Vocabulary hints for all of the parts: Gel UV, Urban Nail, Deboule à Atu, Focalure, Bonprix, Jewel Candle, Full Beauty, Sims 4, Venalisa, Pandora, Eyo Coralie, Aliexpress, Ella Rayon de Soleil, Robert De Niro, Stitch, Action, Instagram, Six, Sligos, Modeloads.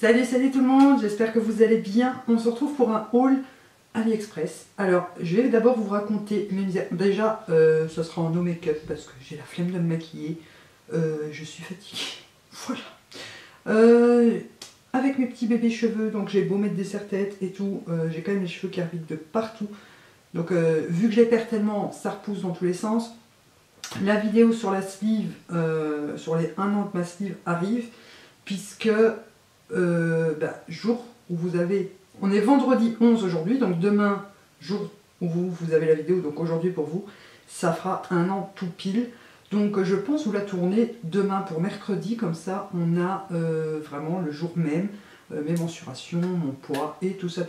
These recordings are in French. Salut tout le monde, j'espère que vous allez bien. On se retrouve pour un haul Aliexpress. Alors je vais d'abord vous raconter mes misères. Déjà ça sera en no make-up parce que j'ai la flemme de me maquiller, je suis fatiguée, voilà. Avec mes petits bébés cheveux, donc j'ai beau mettre des serre-têtes et tout, j'ai quand même les cheveux qui arrivent de partout. Donc vu que je les perds tellement, ça repousse dans tous les sens. La vidéo sur la sleeve, sur les 1 an de ma sleeve arrive, puisque jour où vous avez... On est vendredi 11 aujourd'hui, donc demain, jour où vous avez la vidéo, donc aujourd'hui pour vous, ça fera 1 an tout pile. Donc je pense vous la tournez demain pour mercredi, comme ça on a vraiment le jour même, mes mensurations, mon poids et tout ça.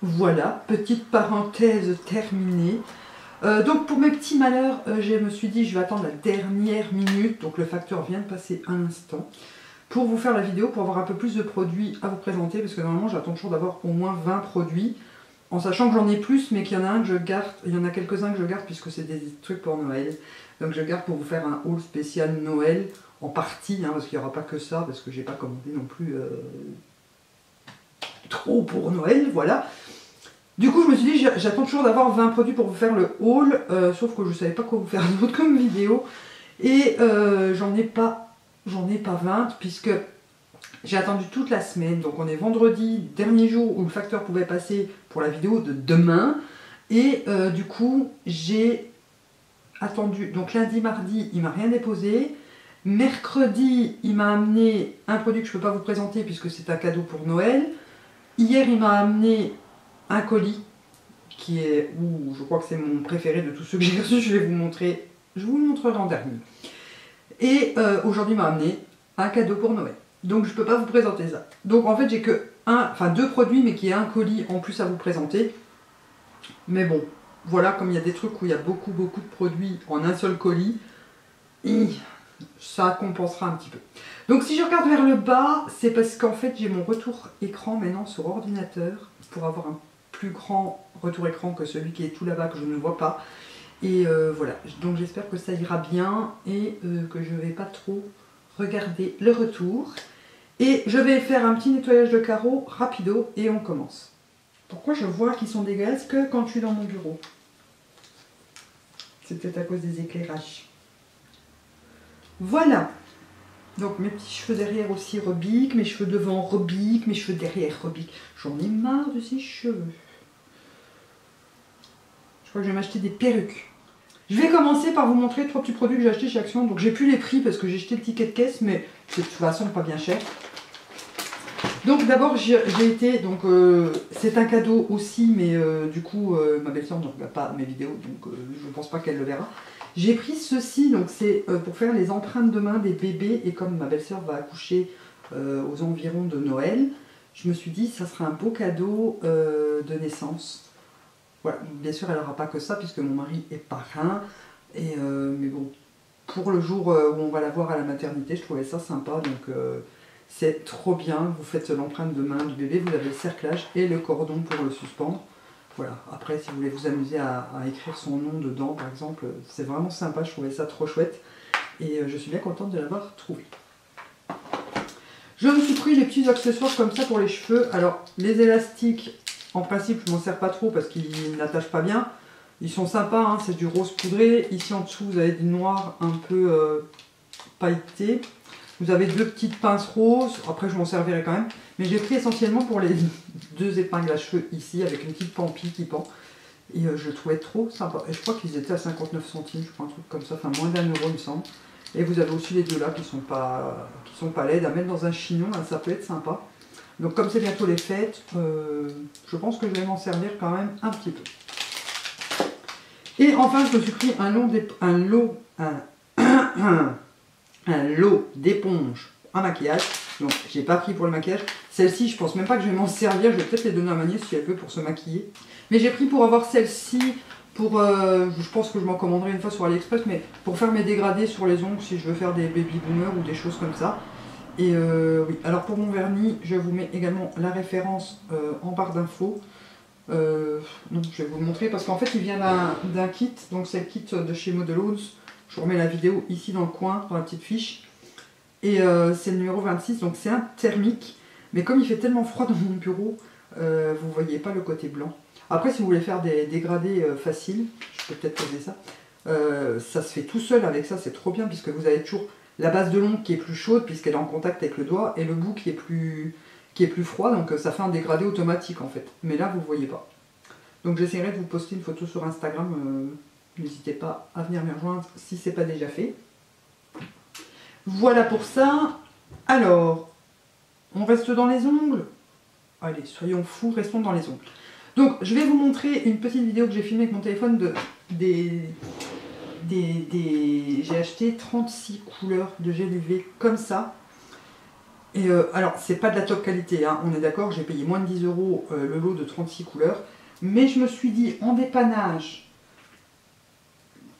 Voilà, petite parenthèse terminée. Donc pour mes petits malheurs, je me suis dit je vais attendre la dernière minute, donc le facteur vient de passer un instant, pour vous faire la vidéo, pour avoir un peu plus de produits à vous présenter, parce que normalement j'attends toujours d'avoir au moins 20 produits, en sachant que j'en ai plus, mais qu'il y en a un que je garde, il y en a quelques-uns que je garde puisque c'est des trucs pour Noël, donc je garde pour vous faire un haul spécial Noël, en partie, hein, parce qu'il n'y aura pas que ça, parce que j'ai pas commandé non plus trop pour Noël, voilà. Du coup je me suis dit j'attends toujours d'avoir 20 produits pour vous faire le haul, sauf que je ne savais pas quoi vous faire d'autre comme vidéo, et j'en ai pas 20, puisque j'ai attendu toute la semaine, donc on est vendredi, dernier jour où le facteur pouvait passer pour la vidéo de demain, et du coup j'ai attendu, donc lundi, mardi, il m'a rien déposé, mercredi il m'a amené un produit que je ne peux pas vous présenter puisque c'est un cadeau pour Noël, hier il m'a amené un colis, qui est, ouh, je crois que c'est mon préféré de tous ceux que j'ai reçus, je vais vous montrer, je vous le montrerai en dernier, et aujourd'hui m'a amené un cadeau pour Noël. Donc je peux pas vous présenter ça. Donc en fait j'ai que deux produits, mais qui est un colis en plus à vous présenter. Mais bon, voilà, comme il y a des trucs où il y a beaucoup de produits en un seul colis, et ça compensera un petit peu. Donc si je regarde vers le bas, c'est parce qu'en fait j'ai mon retour écran maintenant sur ordinateur, pour avoir un plus grand retour écran que celui qui est tout là-bas que je ne vois pas. Et voilà, donc j'espère que ça ira bien et que je vais pas trop regarder le retour. Et je vais faire un petit nettoyage de carreaux rapido et on commence. Pourquoi je vois qu'ils sont dégueulasses que quand je suis dans mon bureau? C'est peut-être à cause des éclairages. Voilà. Donc mes petits cheveux derrière aussi rebiques, mes cheveux devant rebiques, mes cheveux derrière rebiques. J'en ai marre de ces cheveux. Je crois que je vais m'acheter des perruques. Je vais commencer par vous montrer 3 petits produits que j'ai achetés chez Action. Donc j'ai plus les prix parce que j'ai jeté le ticket de caisse, mais c'est de toute façon pas bien cher. Donc d'abord j'ai été, donc c'est un cadeau aussi, mais du coup ma belle-sœur ne regarde pas mes vidéos, donc je ne pense pas qu'elle le verra. J'ai pris ceci, donc c'est pour faire les empreintes de main des bébés, et comme ma belle-sœur va accoucher aux environs de Noël, je me suis dit ça sera un beau cadeau de naissance. Voilà, bien sûr elle n'aura pas que ça puisque mon mari est parrain, et mais bon, pour le jour où on va la voir à la maternité, je trouvais ça sympa, donc c'est trop bien, vous faites l'empreinte de main du bébé, vous avez le cerclage et le cordon pour le suspendre, voilà, après si vous voulez vous amuser à écrire son nom dedans par exemple, c'est vraiment sympa, je trouvais ça trop chouette, et je suis bien contente de l'avoir trouvé. Je me suis pris les petits accessoires comme ça pour les cheveux, alors les élastiques, en principe, je m'en sers pas trop parce qu'ils n'attachent pas bien. Ils sont sympas, hein, c'est du rose poudré. Ici en dessous, vous avez du noir un peu pailleté. Vous avez 2 petites pinces roses. Après, je m'en servirai quand même. Mais j'ai pris essentiellement pour les 2 épingles à cheveux ici, avec une petite pampille qui pend. Et je trouvais trop sympa. Et je crois qu'ils étaient à 59 centimes, je crois, un truc comme ça. Enfin, moins d'1 euro, il me semble. Et vous avez aussi les 2 là qui sont pas laides. À mettre dans un chignon, là, ça peut être sympa. Donc comme c'est bientôt les fêtes, je pense que je vais m'en servir quand même un petit peu. Et enfin, je me suis pris un lot d'éponges à maquillage. Donc j'ai pas pris pour le maquillage. Celle-ci, je pense même pas que je vais m'en servir. Je vais peut-être les donner à ma nièce si elle veut pour se maquiller. Mais j'ai pris pour avoir celle-ci, pour, je pense que je m'en commanderai une fois sur Aliexpress, mais pour faire mes dégradés sur les ongles si je veux faire des baby boomers ou des choses comme ça. Et oui, alors pour mon vernis, je vous mets également la référence en barre d'infos. Non, je vais vous le montrer parce qu'en fait, il vient d'un kit. Donc, c'est le kit de chez Modeloads. Je vous remets la vidéo ici dans le coin, dans la petite fiche. Et c'est le numéro 26, donc c'est un thermique. Mais comme il fait tellement froid dans mon bureau, vous ne voyez pas le côté blanc. Après, si vous voulez faire des dégradés faciles, je peux peut-être poser ça. Ça se fait tout seul avec ça, c'est trop bien, puisque vous avez toujours la base de l'ongle qui est plus chaude, puisqu'elle est en contact avec le doigt, et le bout qui est plus froid, donc ça fait un dégradé automatique en fait. Mais là, vous ne voyez pas. Donc j'essaierai de vous poster une photo sur Instagram. N'hésitez pas à venir me rejoindre si ce n'est pas déjà fait. Voilà pour ça. Alors, on reste dans les ongles. Allez, soyons fous, restons dans les ongles. Donc, je vais vous montrer une petite vidéo que j'ai filmée avec mon téléphone. J'ai acheté 36 couleurs de gel UV comme ça. Et alors, c'est pas de la top qualité, hein, on est d'accord, j'ai payé moins de 10 € le lot de 36 couleurs. Mais je me suis dit, en dépannage,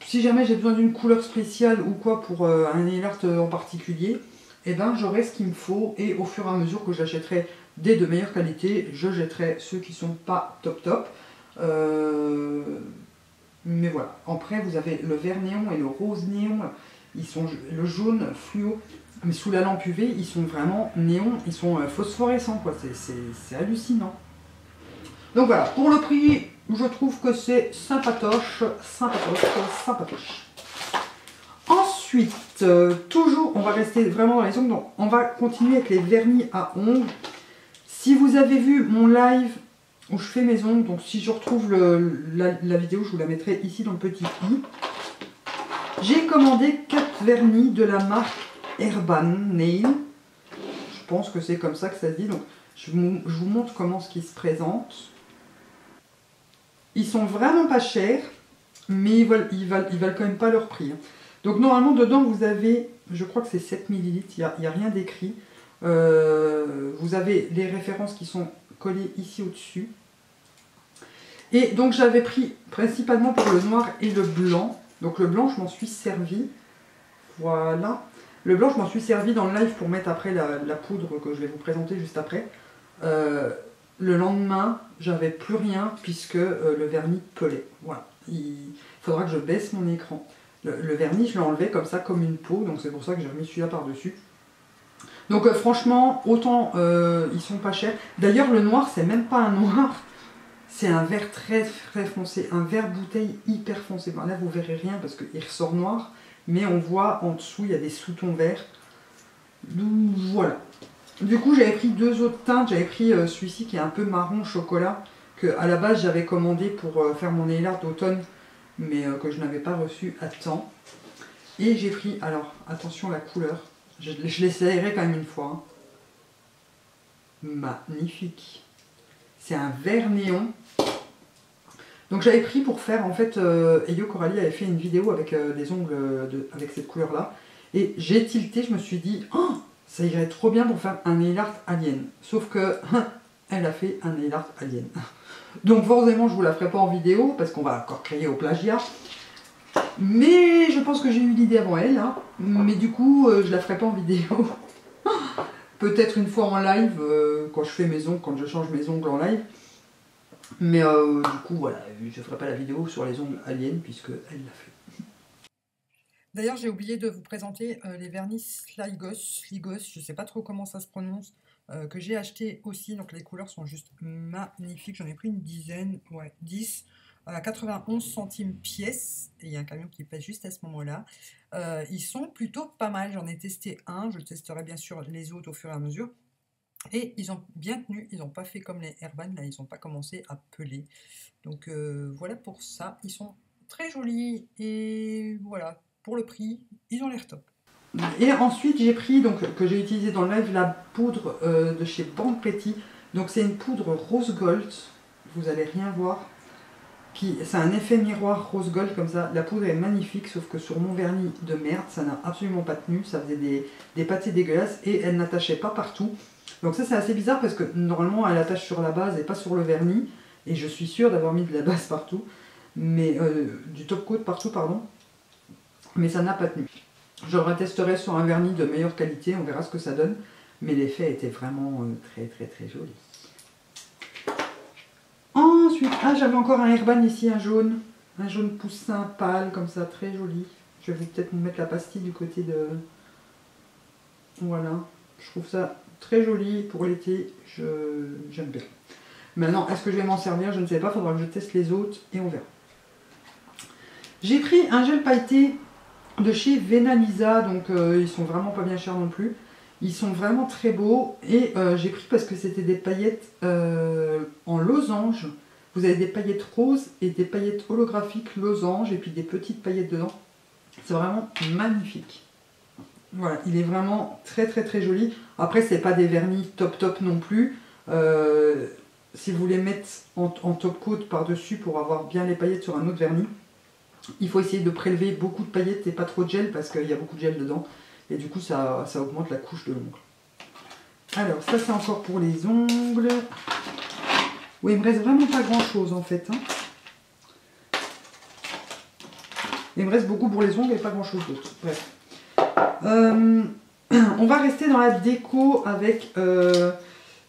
si jamais j'ai besoin d'une couleur spéciale ou quoi pour un nail art en particulier, eh ben j'aurai ce qu'il me faut, et au fur et à mesure que j'achèterai des de meilleure qualité, je jetterai ceux qui sont pas top top. Mais voilà, après vous avez le vert néon et le rose néon, ils sont le jaune fluo, mais sous la lampe UV, ils sont vraiment néons, ils sont phosphorescents, quoi, c'est hallucinant. Donc voilà, pour le prix, je trouve que c'est sympatoche, sympatoche, sympatoche. Ensuite, toujours, on va rester vraiment dans les ongles, donc on va continuer avec les vernis à ongles. Si vous avez vu mon live où je fais mes ongles, donc si je retrouve la vidéo, je vous la mettrai ici dans le petit i. J'ai commandé 4 vernis de la marque Urban Nail. Je pense que c'est comme ça que ça se dit, donc je vous montre comment ce qui se présente. Ils sont vraiment pas chers, mais ils valent quand même pas leur prix. Donc normalement dedans vous avez, je crois que c'est 7 ml, il n'y a rien d'écrit. Vous avez les références qui sont collées ici au-dessus. Et donc j'avais pris principalement pour le noir et le blanc. Donc le blanc je m'en suis servi. Voilà. Le blanc je m'en suis servi dans le live pour mettre après la poudre que je vais vous présenter juste après. Le lendemain, j'avais plus rien puisque le vernis pelait. Voilà, il faudra que je baisse mon écran. Le vernis, je l'ai enlevé comme ça, comme une peau, donc c'est pour ça que j'ai remis celui-là par-dessus. Donc franchement, autant ils sont pas chers. D'ailleurs, le noir, c'est même pas un noir, c'est un vert très très foncé, un vert bouteille hyper foncé. Bon, là, vous verrez rien parce qu'il ressort noir, mais on voit en dessous, il y a des sous-tons verts. Donc voilà. Du coup j'avais pris 2 autres teintes, j'avais pris celui-ci qui est un peu marron chocolat, que à la base j'avais commandé pour faire mon nail art d'automne, mais que je n'avais pas reçu à temps. Et j'ai pris, alors attention la couleur, je l'essayerai quand même une fois, hein. Magnifique. C'est un vert néon. Donc j'avais pris pour faire, en fait, Eyo Coralie avait fait une vidéo avec des ongles avec cette couleur là, et j'ai tilté, je me suis dit, oh, ça irait trop bien pour faire un nail art alien. Sauf que, elle a fait un nail art alien. Donc forcément, je vous la ferai pas en vidéo, parce qu'on va encore créer au plagiat. Mais je pense que j'ai eu l'idée avant elle, hein. Mais du coup, je la ferai pas en vidéo. Peut-être une fois en live, quand je fais mes ongles, quand je change mes ongles en live. Mais du coup, voilà, je ferai pas la vidéo sur les ongles aliens, puisque elle l'a fait. D'ailleurs, j'ai oublié de vous présenter les vernis Sligos, je ne sais pas trop comment ça se prononce, que j'ai acheté aussi. Donc les couleurs sont juste magnifiques. J'en ai pris une dizaine, ouais, 10, à 91 centimes pièce. Et il y a un camion qui passe juste à ce moment-là. Ils sont plutôt pas mal. J'en ai testé un. Je testerai bien sûr les autres au fur et à mesure. Et ils ont bien tenu. Ils n'ont pas fait comme les Urban. Là, ils n'ont pas commencé à peler. Donc voilà pour ça. Ils sont très jolis. Et voilà. Pour le prix, ils ont l'air top. Et ensuite, j'ai pris, donc que j'ai utilisé dans le live, la poudre de chez Bonprix. Donc c'est une poudre rose gold, vous allez rien voir, c'est un effet miroir rose gold comme ça. La poudre est magnifique, sauf que sur mon vernis de merde, ça n'a absolument pas tenu, ça faisait des pâtés dégueulasses et elle n'attachait pas partout. Donc ça c'est assez bizarre parce que normalement elle attache sur la base et pas sur le vernis, et je suis sûre d'avoir mis de la base partout, mais du top coat partout, pardon. Mais ça n'a pas tenu. Je le retesterai sur un vernis de meilleure qualité, on verra ce que ça donne. Mais l'effet était vraiment très très très joli. Ensuite, ah, j'avais encore un Urban ici, un jaune poussin pâle comme ça, très joli. Je vais peut-être mettre la pastille du côté de... Voilà, je trouve ça très joli pour l'été, j'aime bien. Maintenant, est-ce que je vais m'en servir? Je ne sais pas, il faudra que je teste les autres et on verra. J'ai pris un gel pailleté de chez Venalisa, donc ils sont vraiment pas bien chers non plus. Ils sont vraiment très beaux et j'ai pris parce que c'était des paillettes en losange. Vous avez des paillettes roses et des paillettes holographiques losange et puis des petites paillettes dedans. C'est vraiment magnifique. Voilà, il est vraiment très joli. Après, c'est pas des vernis top non plus. Si vous voulez mettre en top coat par-dessus pour avoir bien les paillettes sur un autre vernis, il faut essayer de prélever beaucoup de paillettes et pas trop de gel parce qu'il y a beaucoup de gel dedans. Et du coup, ça augmente la couche de l'ongle. Alors, ça c'est encore pour les ongles. Oui, il me reste vraiment pas grand-chose en fait. Hein. Il me reste beaucoup pour les ongles et pas grand-chose d'autre. Bref. On va rester dans la déco avec...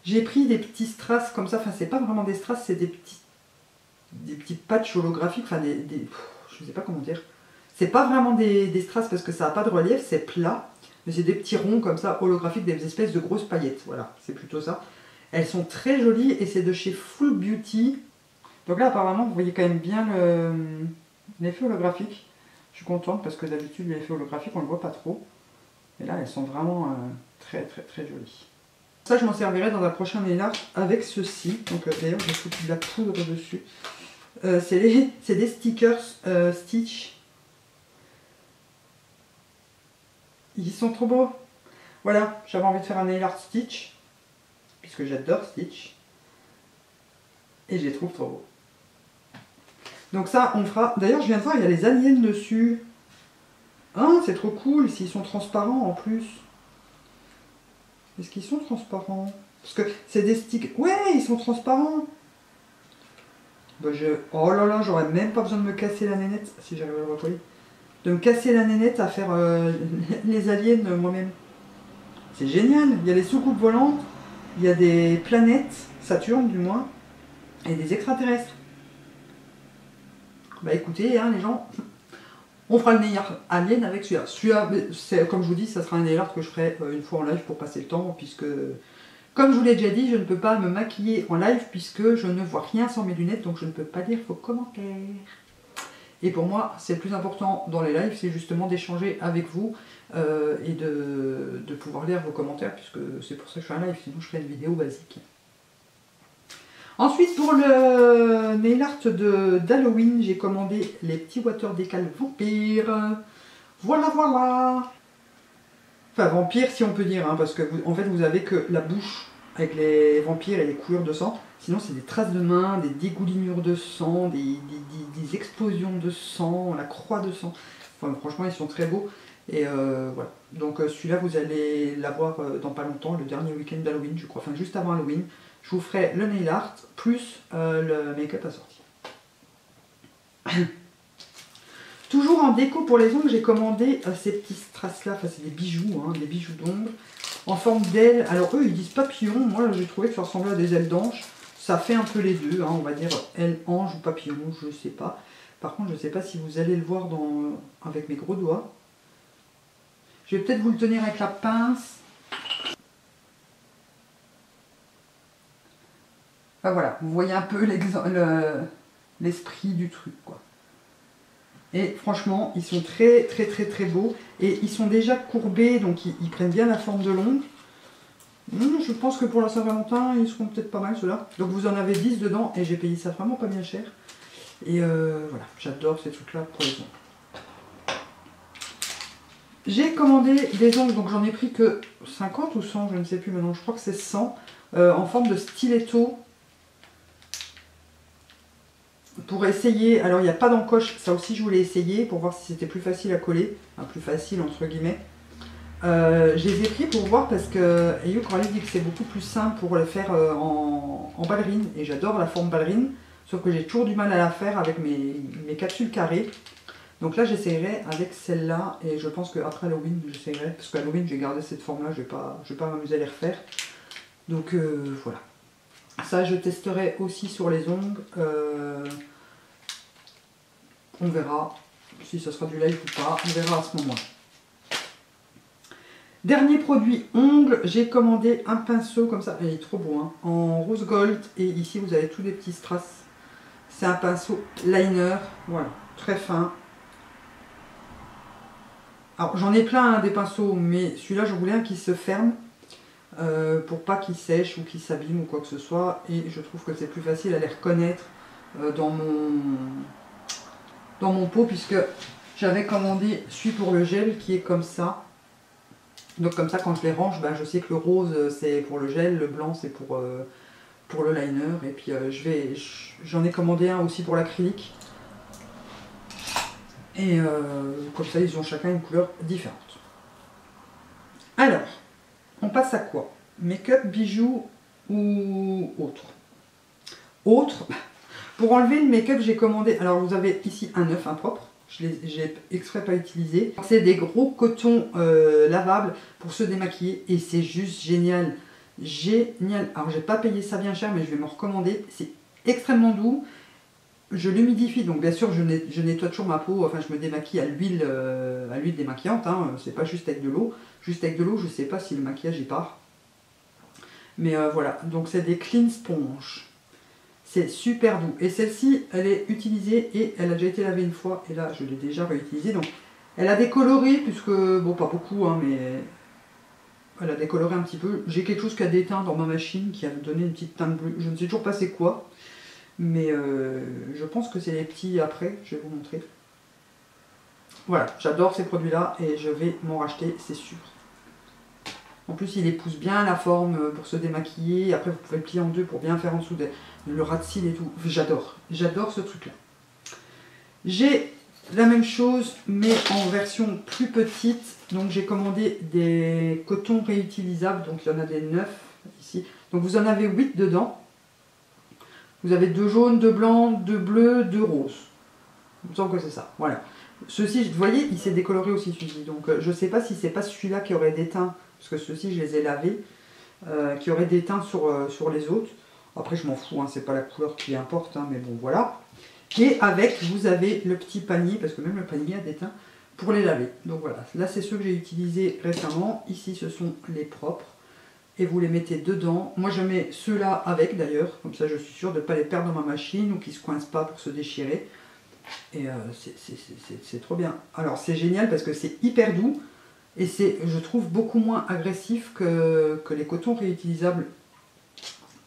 j'ai pris des petits strass comme ça, enfin c'est pas vraiment des strass, c'est des petits patchs holographiques, enfin je sais pas comment dire. C'est pas vraiment des strass parce que ça n'a pas de relief, c'est plat, mais c'est des petits ronds comme ça holographiques, des espèces de grosses paillettes, voilà, c'est plutôt ça. Elles sont très jolies et c'est de chez Full Beauty. Donc là apparemment vous voyez quand même bien l'effet holographique. Je suis contente parce que d'habitude l'effet holographique on le voit pas trop. Et là elles sont vraiment très jolies. Ça, je m'en servirai dans un prochain nail art avec ceci. Donc d'ailleurs j'ai foutu de la poudre dessus. C'est des stickers Stitch. Ils sont trop beaux. Voilà, j'avais envie de faire un nail art Stitch puisque j'adore Stitch et je les trouve trop beaux. Donc ça on fera. D'ailleurs je viens de voir, il y a les aliens dessus. Hein, c'est trop cool. S'ils sont transparents en plus. Est-ce qu'ils sont transparents? Parce que c'est des sticks... Ouais, ils sont transparents. Ben oh là là, j'aurais même pas besoin de me casser la nénette, si j'arrive à le recoller. De me casser la nénette à faire les aliens moi-même. C'est génial. Il y a les soucoupes volantes, il y a des planètes, Saturne du moins, et des extraterrestres. Bah ben écoutez, hein, les gens... On fera le nail art alien avec celui-là. Celui-là, comme je vous dis, ça sera un nail art que je ferai une fois en live pour passer le temps, puisque, comme je vous l'ai déjà dit, je ne peux pas me maquiller en live, puisque je ne vois rien sans mes lunettes, donc je ne peux pas lire vos commentaires. Et pour moi, c'est le plus important dans les lives, c'est justement d'échanger avec vous et de pouvoir lire vos commentaires, puisque c'est pour ça que je fais un live, sinon je ferai une vidéo basique. Ensuite, pour le nail art d'Halloween, j'ai commandé les petits water décals vampires. Voilà, voilà. Enfin, vampire, si on peut dire, hein, parce que en fait, vous avez que la bouche avec les vampires et les couleurs de sang. Sinon, c'est des traces de mains, des dégoulinures de sang, des explosions de sang, la croix de sang. Enfin, franchement, ils sont très beaux. Et voilà. Donc, celui-là, vous allez l'avoir dans pas longtemps, le dernier week-end d'Halloween, je crois, enfin, juste avant Halloween. Je vous ferai le nail art plus le make-up assorti. Toujours en déco pour les ongles, j'ai commandé ces petits strass-là. Enfin, c'est des bijoux, hein, des bijoux d'ongles en forme d'ailes. Alors, eux, ils disent papillon. Moi, j'ai trouvé que ça ressemblait à des ailes d'ange. Ça fait un peu les deux, hein, on va dire ailes ange ou papillon, je sais pas. Par contre, je sais pas si vous allez le voir avec mes gros doigts. Je vais peut-être vous le tenir avec la pince. Enfin, voilà, vous voyez un peu l'esprit du truc, quoi. Et franchement, ils sont très beaux. Et ils sont déjà courbés, donc ils prennent bien la forme de l'ongle. Je pense que pour la Saint-Valentin, ils seront peut-être pas mal, ceux-là. Donc vous en avez 10 dedans, et j'ai payé ça vraiment pas bien cher. Et voilà, j'adore ces trucs-là pour les ongles. J'ai commandé des ongles, donc j'en ai pris que 50 ou 100, je ne sais plus maintenant. Je crois que c'est 100, en forme de stiletto. Pour essayer, alors il n'y a pas d'encoche, ça aussi je voulais essayer pour voir si c'était plus facile à coller, enfin, plus facile entre guillemets. Je les ai pris pour voir parce que Ayou Corallis dit que c'est beaucoup plus simple pour le faire en ballerine, et j'adore la forme ballerine, sauf que j'ai toujours du mal à la faire avec mes capsules carrées. Donc là j'essayerai avec celle-là, et je pense qu'après Halloween j'essayerai, parce qu'Halloween j'ai gardé cette forme-là, je vais pas m'amuser à les refaire. Donc voilà. Ça, je testerai aussi sur les ongles. On verra si ce sera du live ou pas. On verra à ce moment-là. Dernier produit ongles, j'ai commandé un pinceau comme ça, il est trop beau, hein, en rose gold, et ici vous avez tous des petits strass. C'est un pinceau liner, voilà, très fin. Alors j'en ai plein hein, des pinceaux, mais celui-là je voulais un qui se ferme pour pas qu'il sèche ou qu'il s'abîme ou quoi que ce soit, et je trouve que c'est plus facile à les reconnaître dans mon pot, puisque j'avais commandé celui pour le gel qui est comme ça. Donc comme ça quand je les range, ben, je sais que le rose c'est pour le gel, le blanc c'est pour le liner, et puis j'en ai commandé un aussi pour l'acrylique. Et comme ça ils ont chacun une couleur différente. Alors, on passe à quoi? Make-up, bijoux ou autre? Autre, pour enlever le make-up j'ai commandé, alors vous avez ici un œuf impropre. Je n'ai exprès pas utilisé. C'est des gros cotons lavables pour se démaquiller et c'est juste génial. Génial. Alors j'ai pas payé ça bien cher mais je vais me recommander. C'est extrêmement doux. Je l'humidifie donc bien sûr je nettoie toujours ma peau. Enfin je me démaquille à l'huile démaquillante. Hein. C'est pas juste avec de l'eau. Juste avec de l'eau je sais pas si le maquillage y part. Mais voilà. Donc c'est des clean sponge. C'est super doux. Et celle-ci, elle est utilisée et elle a déjà été lavée une fois. Et là, je l'ai déjà réutilisée. Donc, elle a décoloré, puisque, bon, pas beaucoup, hein, mais elle a décoloré un petit peu. J'ai quelque chose qui a déteint dans ma machine, qui a donné une petite teinte bleue. Je ne sais toujours pas c'est quoi. Mais je pense que c'est les petits après. Je vais vous montrer. Voilà, j'adore ces produits-là et je vais m'en racheter, c'est sûr. En plus, il épouse bien la forme pour se démaquiller. Après, vous pouvez le plier en deux pour bien faire en dessous le ras de cils et tout. J'adore. J'adore ce truc-là. J'ai la même chose, mais en version plus petite. Donc, j'ai commandé des cotons réutilisables. Donc, il y en a des 9 ici. Donc, vous en avez 8 dedans. Vous avez 2 jaunes, 2 blancs, 2 bleus, 2 roses. Il me semble que c'est ça. Voilà. Ceci, vous voyez, il s'est décoloré aussi celui-ci. Donc, je ne sais pas si c'est pas celui-là qui aurait déteint. Parce que ceux-ci, je les ai lavés, qui auraient des teintes sur les autres. Après, je m'en fous, hein, c'est pas la couleur qui importe, hein, mais bon, voilà. Et avec, vous avez le petit panier, parce que même le panier a des teintes, pour les laver. Donc voilà, là, c'est ceux que j'ai utilisés récemment. Ici, ce sont les propres. Et vous les mettez dedans. Moi, je mets ceux-là avec, d'ailleurs. Comme ça, je suis sûre de ne pas les perdre dans ma machine ou qu'ils ne se coincent pas pour se déchirer. Et c'est trop bien. Alors, c'est génial parce que c'est hyper doux. Et c'est, je trouve, beaucoup moins agressif que les cotons réutilisables.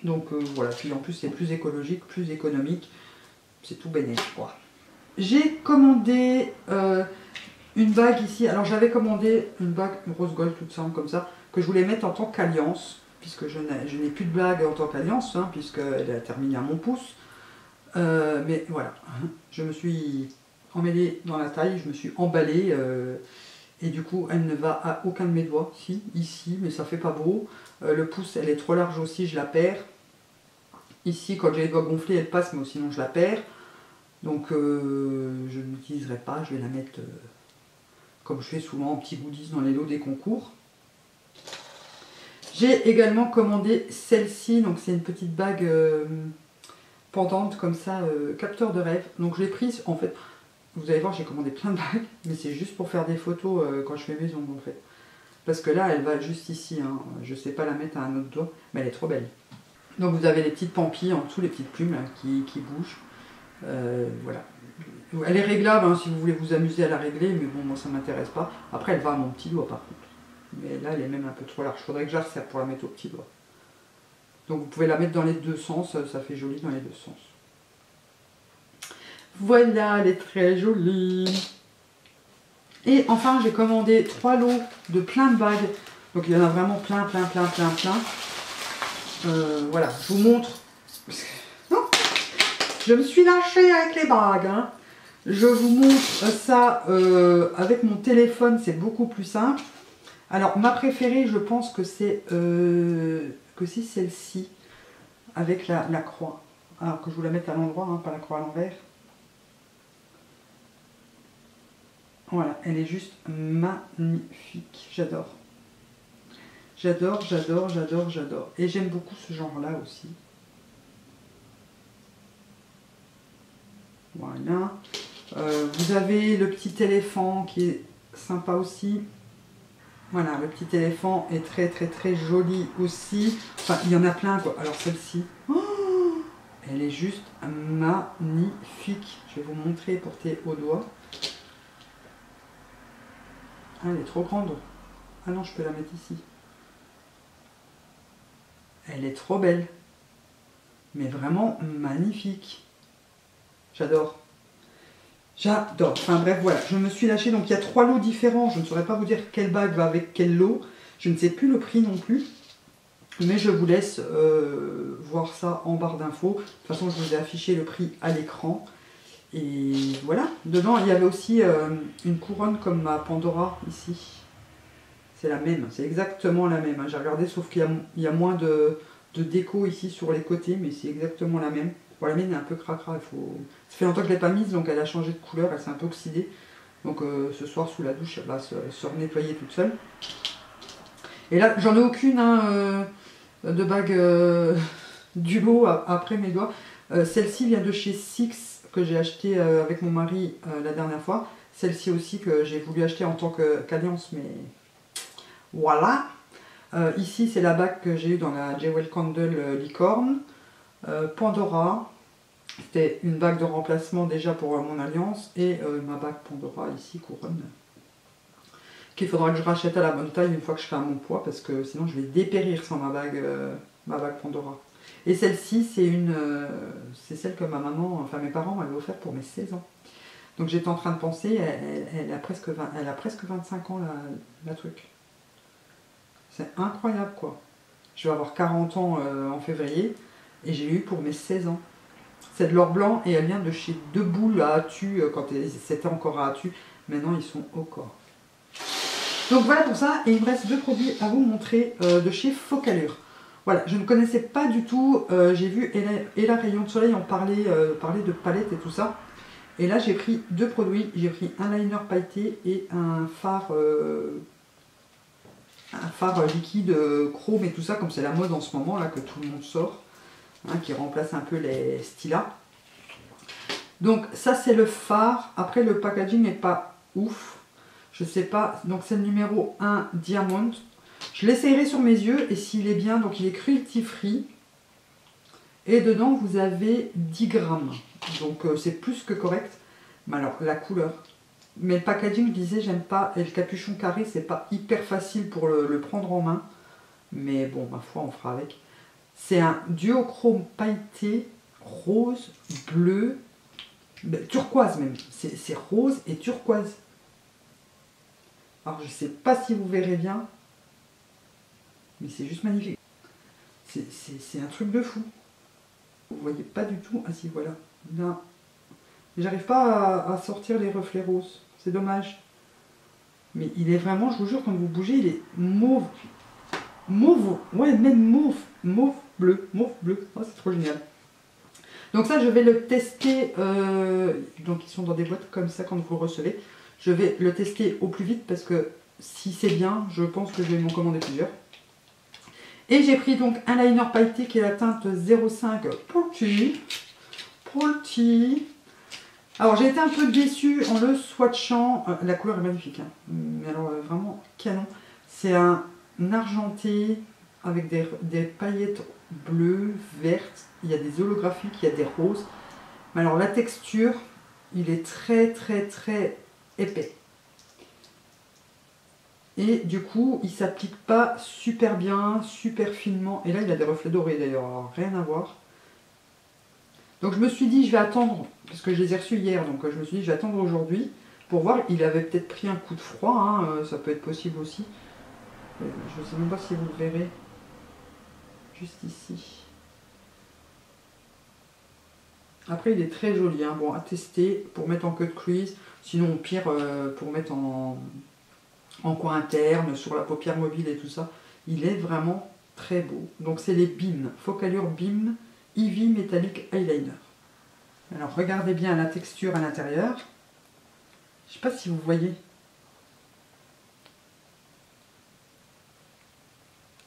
Donc voilà, puis en plus c'est plus écologique, plus économique. C'est tout bénéfique, quoi. J'ai commandé une bague ici. Alors j'avais commandé une bague, une rose gold toute simple comme ça, que je voulais mettre en tant qu'alliance. Puisque je n'ai plus de bague en tant qu'alliance, hein, puisqu'elle a terminé à mon pouce. Mais voilà, je me suis emmêlée dans la taille, je me suis emballée. Et du coup, elle ne va à aucun de mes doigts. Si, ici, mais ça fait pas beau. Le pouce, elle est trop large aussi, je la perds. Ici, quand j'ai les doigts gonflés, elle passe, mais sinon je la perds. Donc, je ne l'utiliserai pas. Je vais la mettre, comme je fais souvent, en petits goodies dans les lots des concours. J'ai également commandé celle-ci. Donc, c'est une petite bague pendante, comme ça, capteur de rêve. Donc, je l'ai prise, en fait... Vous allez voir, j'ai commandé plein de bagues, mais c'est juste pour faire des photos quand je fais mes ongles en fait. Parce que là, elle va juste ici, hein. Je ne sais pas la mettre à un autre doigt, mais elle est trop belle. Donc vous avez les petites pampilles en dessous, les petites plumes là, qui bougent. Voilà. Elle est réglable hein, si vous voulez vous amuser à la régler, mais bon, moi ça ne m'intéresse pas. Après, elle va à mon petit doigt par contre. Mais là, elle est même un peu trop large. Il faudrait que je la resserre pour la mettre au petit doigt. Donc vous pouvez la mettre dans les deux sens, ça fait joli dans les deux sens. Voilà, elle est très jolie. Et enfin, j'ai commandé 3 lots de plein de bagues. Donc, il y en a vraiment plein. Voilà, je vous montre. Non, je me suis lâchée avec les bagues. Hein. Je vous montre ça avec mon téléphone, c'est beaucoup plus simple. Alors, ma préférée, je pense que c'est celle-ci, avec la croix. Alors que je vous la mette à l'endroit, hein, pas la croix à l'envers. Voilà, elle est juste magnifique. J'adore. J'adore. Et j'aime beaucoup ce genre-là aussi. Voilà. Vous avez le petit éléphant qui est sympa aussi. Voilà, le petit éléphant est très très très joli aussi. Enfin, il y en a plein quoi. Alors celle-ci, oh, elle est juste magnifique. Je vais vous montrer, portée au doigt. Ah, elle est trop grande. Ah non, je peux la mettre ici. Elle est trop belle. Mais vraiment magnifique. J'adore. J'adore. Enfin bref, voilà. Je me suis lâchée. Donc il y a 3 lots différents. Je ne saurais pas vous dire quelle bague va avec quel lot. Je ne sais plus le prix non plus. Mais je vous laisse voir ça en barre d'infos. De toute façon, je vous ai affiché le prix à l'écran. Et voilà. Dedans, il y avait aussi une couronne comme ma Pandora ici. C'est la même. C'est exactement la même. Hein. J'ai regardé, sauf qu'il y a moins de déco ici sur les côtés, mais c'est exactement la même. Bon, la mienne est un peu cracra, ça fait longtemps que je ne l'ai pas mise, donc elle a changé de couleur, elle s'est un peu oxydée, donc ce soir sous la douche elle va se renettoyer toute seule. Et là j'en ai aucune hein, de bague du lot après mes doigts. Celle-ci vient de chez Six, que j'ai acheté avec mon mari la dernière fois, celle-ci aussi que j'ai voulu acheter en tant qu'alliance, mais voilà. Ici, c'est la bague que j'ai eue dans la Jewel Candle licorne. Pandora, c'était une bague de remplacement déjà pour mon alliance. Et ma bague Pandora, ici, couronne, qu'il faudra que je rachète à la bonne taille une fois que je serai à mon poids, parce que sinon je vais dépérir sans ma bague Pandora. Et celle-ci, c'est celle que ma maman, enfin mes parents m'avaient offert pour mes 16 ans. Donc j'étais en train de penser, elle a presque 25 ans la truc. C'est incroyable quoi. Je vais avoir 40 ans en février et j'ai eu pour mes 16 ans. C'est de l'or blanc et elle vient de chez Deboule à Atu quand c'était encore à Atu. Maintenant ils sont au corps. Donc voilà pour ça, et il me reste 2 produits à vous montrer de chez Focalure. Voilà, je ne connaissais pas du tout, j'ai vu Ella Rayon de Soleil en parler de palettes et tout ça. Et là j'ai pris 2 produits, j'ai pris un liner pailleté et un fard liquide chrome et tout ça, comme c'est la mode en ce moment là, que tout le monde sort, hein, qui remplace un peu les stylas. Donc ça c'est le fard. Après le packaging n'est pas ouf, je sais pas. Donc c'est le numéro 1 Diamond. Je l'essayerai sur mes yeux et s'il est bien, donc il est cruelty free. Et dedans vous avez 10 grammes. Donc c'est plus que correct. Mais alors la couleur. Mais le packaging, je disais, j'aime pas. Et le capuchon carré, c'est pas hyper facile pour le prendre en main. Mais bon, ma foi, on fera avec. C'est un duochrome pailleté, rose, bleu, turquoise même. C'est rose et turquoise. Alors, je sais pas si vous verrez bien. Mais c'est juste magnifique. C'est un truc de fou. Vous voyez pas du tout. Ah si, voilà. Là. J'arrive pas à sortir les reflets roses, c'est dommage. Mais il est vraiment, je vous jure, quand vous bougez, il est mauve. Mauve, ouais, même mauve. Mauve bleu, oh, c'est trop génial. Donc ça, je vais le tester, donc ils sont dans des boîtes comme ça quand vous le recevez. Je vais le tester au plus vite parce que si c'est bien, je pense que je vais m'en commander plusieurs. Et j'ai pris donc un liner pailleté qui est la teinte 05 Polti. Alors j'ai été un peu déçue en le swatchant, la couleur est magnifique, hein. Mais alors vraiment canon, c'est un argenté avec des paillettes bleues, vertes, il y a des holographiques, il y a des roses, mais alors la texture, il est très très très épais. Et du coup il s'applique pas super bien, super finement, et là il a des reflets dorés d'ailleurs, rien à voir. Donc je me suis dit, je vais attendre, parce que je les ai reçus hier, donc je me suis dit, je vais attendre aujourd'hui pour voir. Il avait peut-être pris un coup de froid, hein, ça peut être possible aussi. Je ne sais même pas si vous le verrez. Juste ici. Après, il est très joli, hein. Bon, à tester pour mettre en queue de crease, sinon au pire, pour mettre en coin interne, sur la paupière mobile et tout ça. Il est vraiment très beau. Donc c'est les BIM, Focalure BIM. Ivy Metallic Eyeliner. Alors regardez bien la texture à l'intérieur. Je sais pas si vous voyez.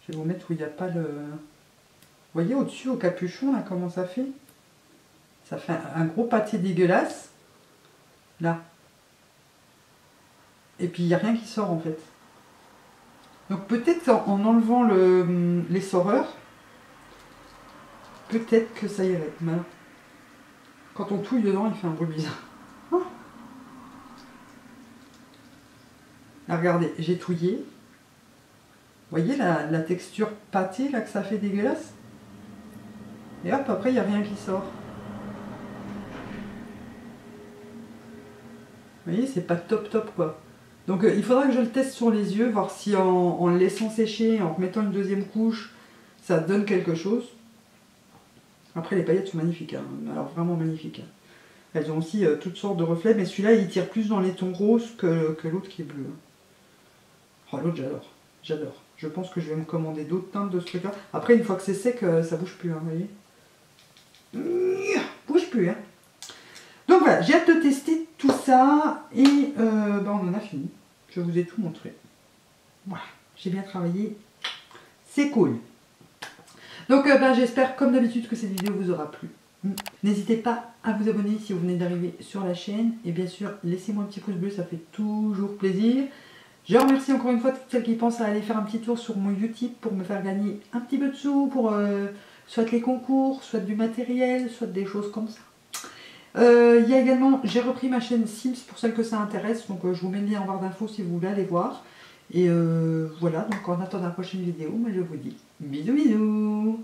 Je vais vous mettre où il n'y a pas le... Vous voyez au-dessus au capuchon là comment ça fait? Ça fait un gros pâté dégueulasse. Là. Et puis il n'y a rien qui sort en fait. Donc peut-être en enlevant l'essoreur, peut-être que ça irait. Mais quand on touille dedans, il fait un bruit bizarre. Hein, là, regardez, j'ai touillé. Vous voyez la texture pâtée là que ça fait dégueulasse. Et hop, après, il n'y a rien qui sort. Vous voyez, c'est pas top top quoi. Donc il faudra que je le teste sur les yeux, voir si en le laissant sécher, en remettant une deuxième couche, ça donne quelque chose. Après les paillettes sont magnifiques, hein. Alors vraiment magnifiques. Hein. Elles ont aussi toutes sortes de reflets, mais celui-là il tire plus dans les tons roses que l'autre qui est bleu. Hein. Oh, l'autre j'adore, j'adore. Je pense que je vais me commander d'autres teintes de ce truc-là. Après une fois que c'est sec, ça bouge plus, hein, vous voyez. Bouge plus, hein. Donc voilà, j'ai hâte de tester tout ça et on en a fini. Je vous ai tout montré. Voilà, j'ai bien travaillé. C'est cool. Donc j'espère comme d'habitude que cette vidéo vous aura plu. N'hésitez pas à vous abonner si vous venez d'arriver sur la chaîne. Et bien sûr, laissez-moi un petit pouce bleu, ça fait toujours plaisir. Je remercie encore une fois toutes celles qui pensent à aller faire un petit tour sur mon YouTube pour me faire gagner un petit peu de sous pour soit les concours, soit du matériel, soit des choses comme ça. Il y a également, j'ai repris ma chaîne Sims pour celles que ça intéresse, donc je vous mets le lien en barre d'infos si vous voulez aller voir. Et voilà, donc en attendant la prochaine vidéo, moi je vous dis bisous bisous.